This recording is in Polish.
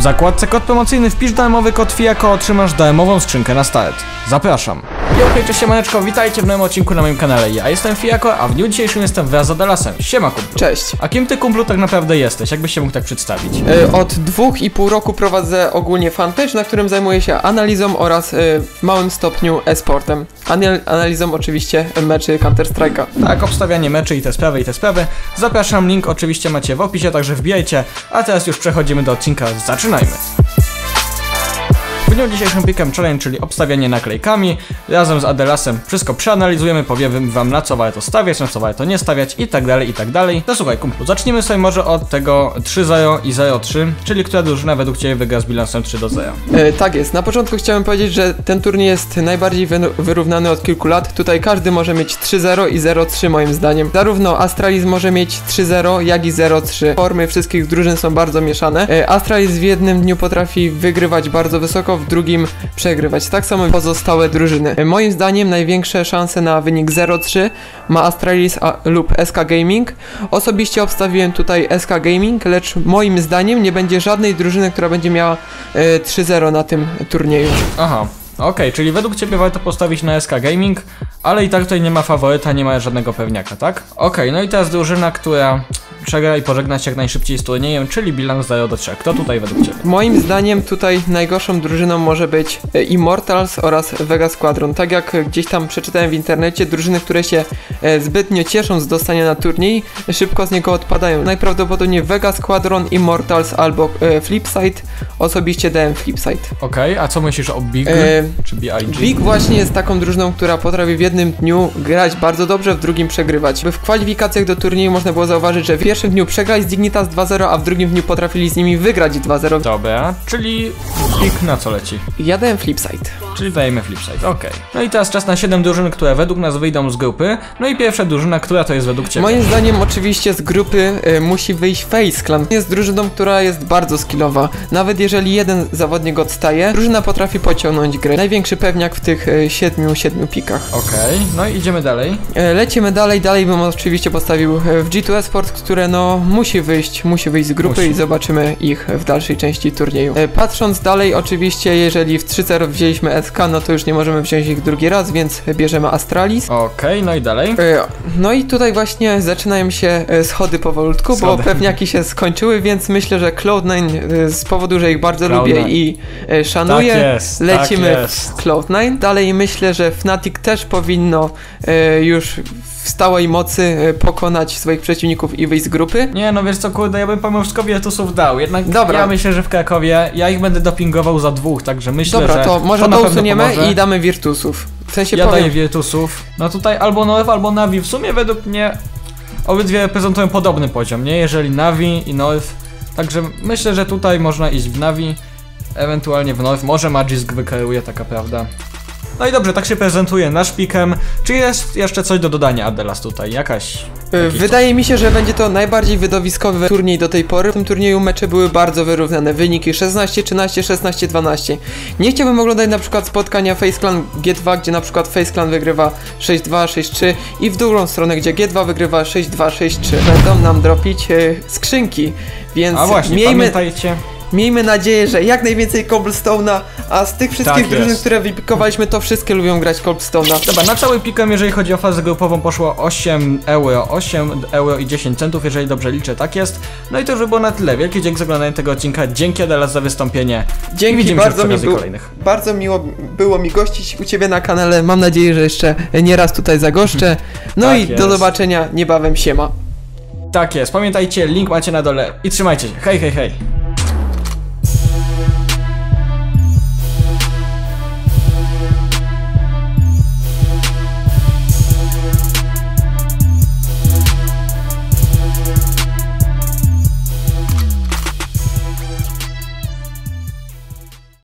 W zakładce kod promocyjny wpisz darmowy kod Fijako, otrzymasz darmową skrzynkę na start. Zapraszam! Yo, cześć siemaneczko, witajcie w nowym odcinku na moim kanale. Ja jestem Fijako, a w dniu dzisiejszym jestem wraz z Adelasem. Siema kumplu. Cześć. A kim ty kumplu tak naprawdę jesteś? Jakbyś się mógł tak przedstawić? Od 2,5 roku prowadzę ogólnie fanpage, na którym zajmuję się analizą oraz w małym stopniu e-sportem. Analizą oczywiście meczy Counter-Strike'a. Tak, obstawianie meczy i te sprawy, Zapraszam, link oczywiście macie w opisie, także wbijajcie. A teraz już przechodzimy do odcinka, zaczynajmy. W dniu dzisiejszym pickem challenge, czyli obstawianie naklejkami, razem z Adelasem wszystko przeanalizujemy, powiemy wam na co warto stawiać, na co warto nie stawiać i tak dalej. No słuchaj kumplu, zacznijmy sobie może od tego 3-0 i 0-3, czyli która drużyna według ciebie wygra z bilansem 3-0. Tak jest, na początku chciałem powiedzieć, że ten turniej jest najbardziej wyrównany od kilku lat. Tutaj każdy może mieć 3-0 i 0-3 moim zdaniem. Zarówno Astralis może mieć 3-0 jak i 0-3. Formy wszystkich drużyn są bardzo mieszane. Astralis w jednym dniu potrafi wygrywać bardzo wysoko, w drugim przegrywać. Tak samo pozostałe drużyny. Moim zdaniem największe szanse na wynik 0-3 ma Astralis lub SK Gaming. Osobiście obstawiłem tutaj SK Gaming, lecz moim zdaniem nie będzie żadnej drużyny, która będzie miała 3-0 na tym turnieju. Aha. Okej, czyli według ciebie warto postawić na SK Gaming, ale i tak tutaj nie ma faworyta, nie ma żadnego pewniaka, tak? Okej, no i teraz drużyna, która przegra i pożegna się jak najszybciej z turniejem, czyli bilans 0-3. Kto tutaj według ciebie? Moim zdaniem tutaj najgorszą drużyną może być Immortals oraz Vega Squadron. Tak jak gdzieś tam przeczytałem w internecie, drużyny, które się zbytnio cieszą z dostania na turniej, szybko z niego odpadają. Najprawdopodobniej Vega Squadron, Immortals albo Flipside. Osobiście dałem Flipside. Okej, a co myślisz o BIG? Czy BIG? BIG właśnie jest taką drużyną, która potrafi w jednym dniu grać bardzo dobrze, w drugim przegrywać. W kwalifikacjach do turnieju można było zauważyć, że w pierwszym dniu przegrali z Dignitas 2-0, a w drugim dniu potrafili z nimi wygrać 2-0. Dobra, czyli BIG na co leci? Ja dałem Flipside. Czyli dajemy Flipside, okej. No i teraz czas na 7 drużyn, które według nas wyjdą z grupy. No i pierwsza drużyna, która to jest według ciebie? Moim zdaniem oczywiście z grupy musi wyjść FaZe Clan. Jest drużyną, która jest bardzo skillowa. Nawet jeżeli jeden zawodnik odstaje, drużyna potrafi pociągnąć grę. Największy pewniak w tych 7 pikach. Okej, no i idziemy dalej. Lecimy dalej, bym oczywiście postawił w G2 Sport, które no musi wyjść z grupy i zobaczymy ich w dalszej części turnieju. Patrząc dalej, oczywiście jeżeli w 3-0 wzięliśmy SK, no to już nie możemy wziąć ich drugi raz, więc bierzemy Astralis. Okej, no i dalej. No i tutaj właśnie zaczynają się schody powolutku, bo pewniaki się skończyły, więc myślę, że Cloud9 z powodu, że ich bardzo lubię i szanuję, tak jest, lecimy w Cloud9. Dalej myślę, że Fnatic też powinno już w stałej mocy pokonać swoich przeciwników i wyjść z grupy. Nie, no wiesz co, kurde, ja bym pomimo wszystko Virtusów dał, jednak ja myślę, że w Krakowie ja ich będę dopingował za 2, także myślę, że to może to usuniemy i damy Virtusów. W sensie ja daję Virtusów. No tutaj albo North, albo NaVi, w sumie według mnie obydwie reprezentują podobny poziom, nie? Jeżeli NaVi i North, także myślę, że tutaj można iść w NaVi, ewentualnie w North, może Magisk wykeruje, taka prawda. No i dobrze, tak się prezentuje nasz pikem. Czy jest jeszcze coś do dodania, Adelas, tutaj? Wydaje mi się, że będzie to najbardziej widowiskowy turniej do tej pory. W tym turnieju mecze były bardzo wyrównane. Wyniki 16-13, 16-12. Nie chciałbym oglądać na przykład spotkania FaZe Clan G2, gdzie na przykład FaZe Clan wygrywa 6-2, 6-3 i w drugą stronę, gdzie G2 wygrywa 6-2, 6-3. Będą nam dropić skrzynki, więc miejmy nadzieję, że jak najwięcej Cobblestone'a, a z tych wszystkich drużyn, które wypikowaliśmy, to wszystkie lubią grać Cobblestone'a. Dobra, na cały pikem, jeżeli chodzi o fazę grupową, poszło 8 euro i 10 centów, jeżeli dobrze liczę, tak jest. No i to już było na tyle. Wielki dzięki za oglądanie tego odcinka. Dzięki Adelas za wystąpienie. Dzięki, widzimy się w kolejnych. Bardzo miło było mi gościć u ciebie na kanale. Mam nadzieję, że jeszcze nieraz tutaj zagoszczę. No do zobaczenia niebawem, siema. Tak jest, pamiętajcie, link macie na dole i trzymajcie się. Hej, hej, hej.